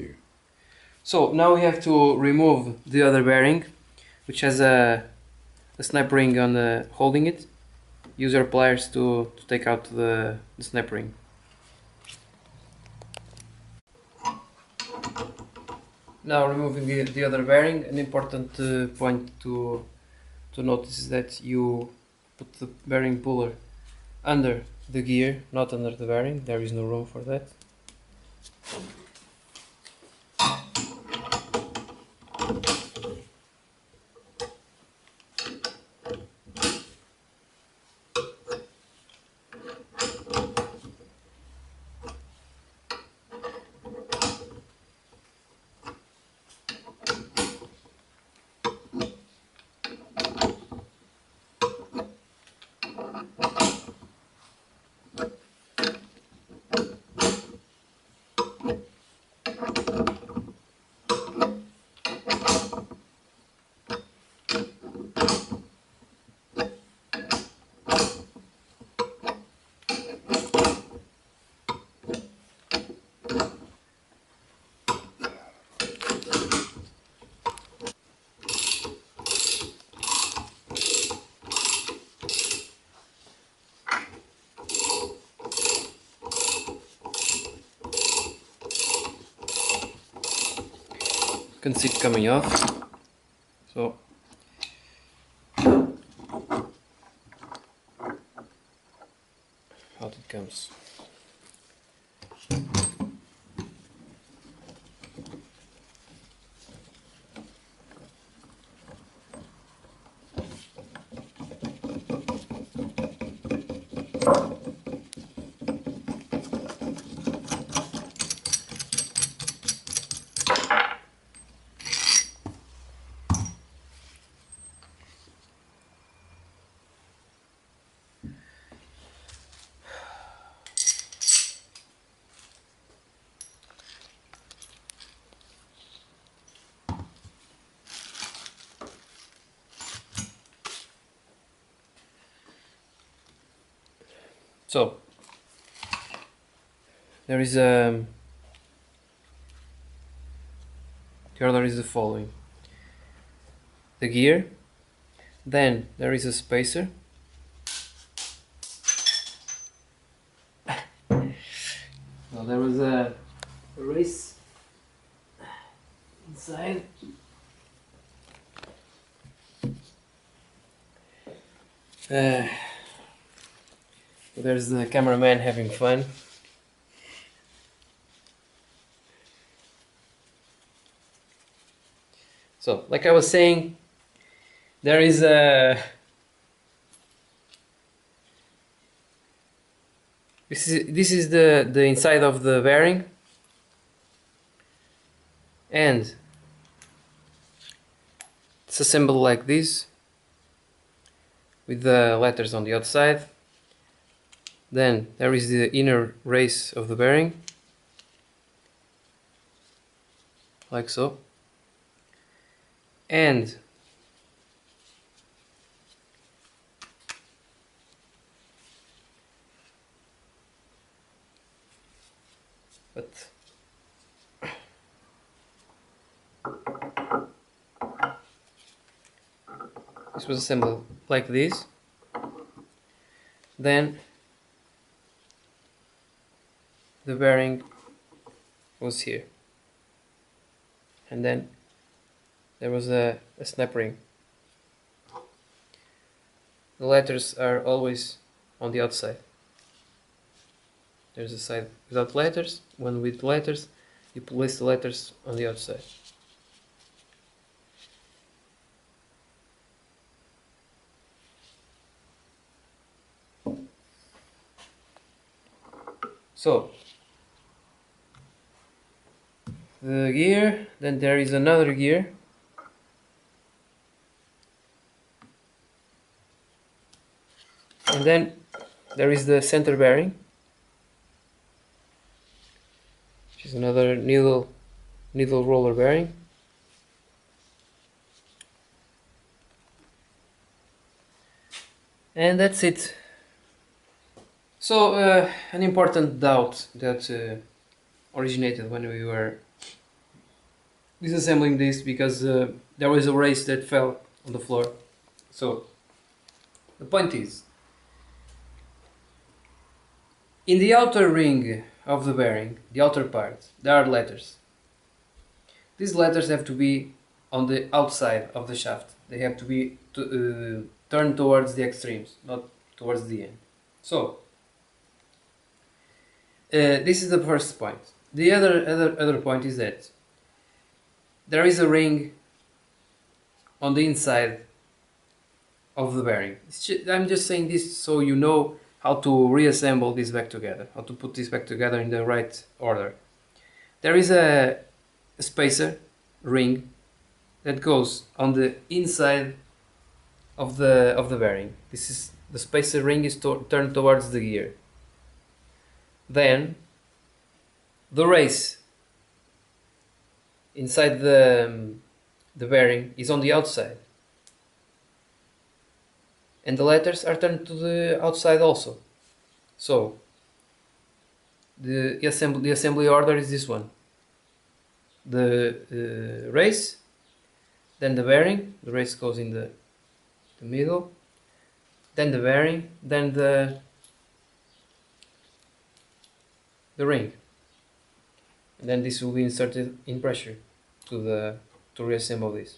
you. So now we have to remove the other bearing, which has a snap ring on the holding it. Use your pliers to take out the snap ring. Now removing the other bearing, an important point to notice is that you put the bearing puller under the gear, not under the bearing. There is no room for that. You can see it coming off, so out it comes. So there is a the order is the following: the gear, then there is a spacer, now there was a race inside, there's the cameraman having fun. So, like I was saying, there is a... This is the inside of the bearing. And it's assembled like this, with the letters on the outside. Then there is the inner race of the bearing, like so, and but this was assembled like this. Then the bearing was here, and then there was a snap ring. The letters are always on the outside. There's a side without letters, one with letters. You place the letters on the outside. So the gear, then there is another gear, and then there is the center bearing, which is another needle roller bearing, and that's it. So an important doubt that originated when we were disassembling this because there was a race that fell on the floor. So the point is, in the outer ring of the bearing, the outer part, there are letters. These letters have to be on the outside of the shaft. They have to be turned towards the extremes, not towards the end. So this is the first point. The other point is that there is a ring on the inside of the bearing. I'm just saying this so you know how to reassemble this back together, how to put this back together in the right order. There is a spacer ring that goes on the inside of the bearing. This is the spacer ring is turned towards the gear. Then the race inside the bearing is on the outside, and the letters are turned to the outside also. So the assembly order is this one: the race, then the bearing. The race goes in the middle, then the bearing, then the ring, and then this will be inserted in pressure to reassemble this.